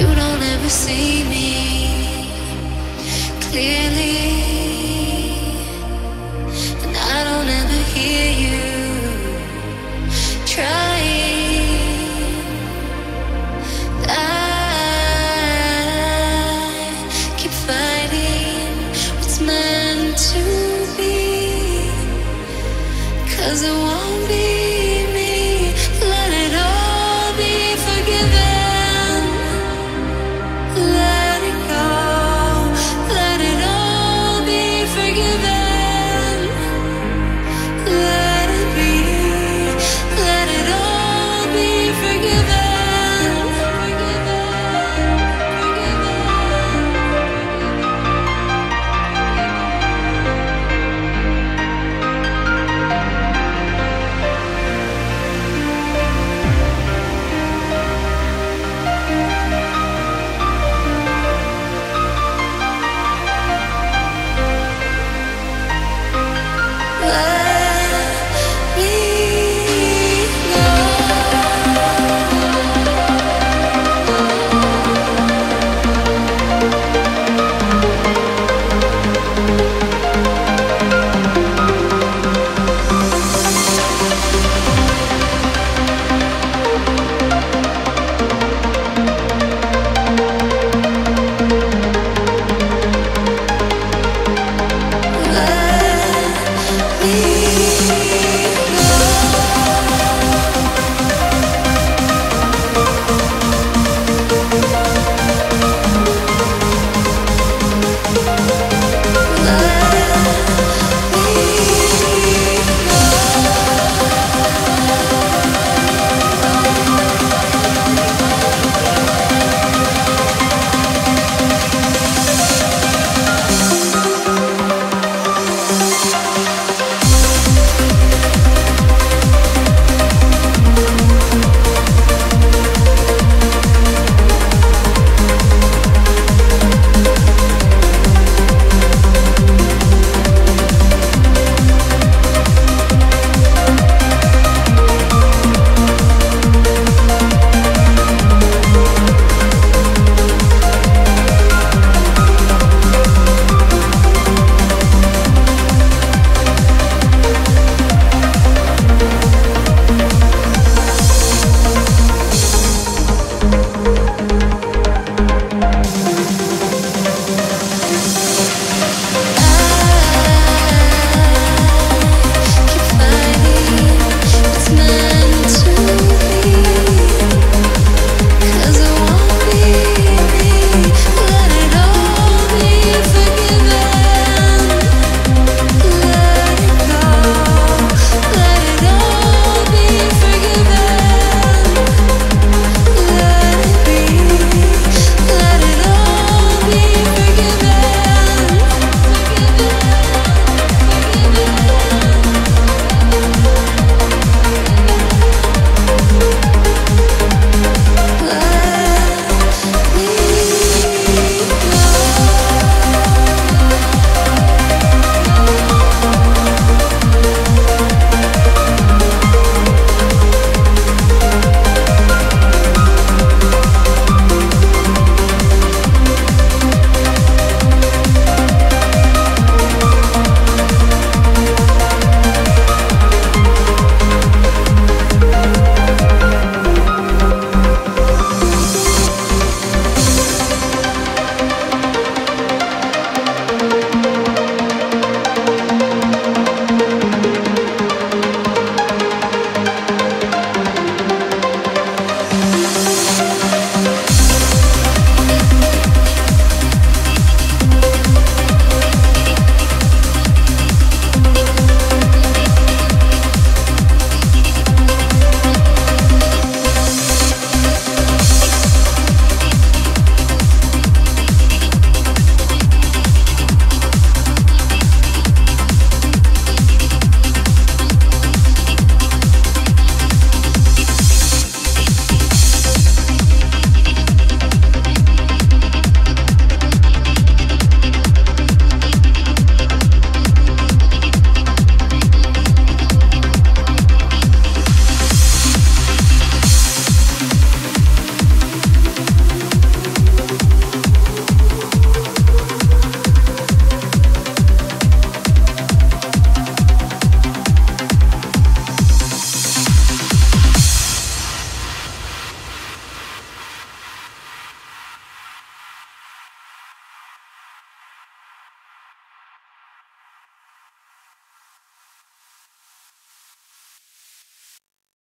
You don't ever see me clearly, and I don't ever hear you trying. I keep fighting what's meant to be, 'cause it won't be.